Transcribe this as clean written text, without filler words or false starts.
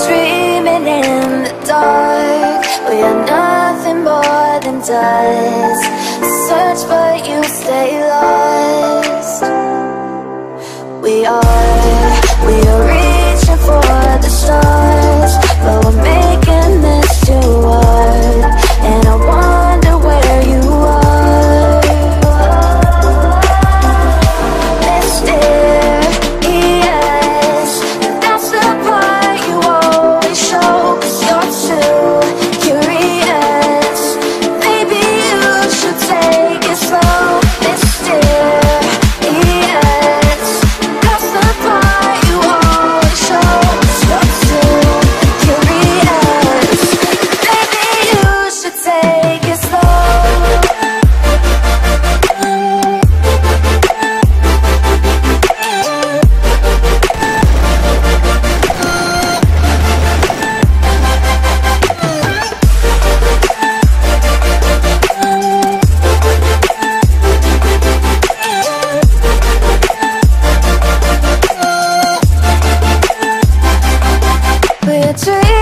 dreaming in the dark. We are nothing more than dust. Search but you stay lost. We are reaching for the stars, but we're making this too hard. And I wonder where you are. Dream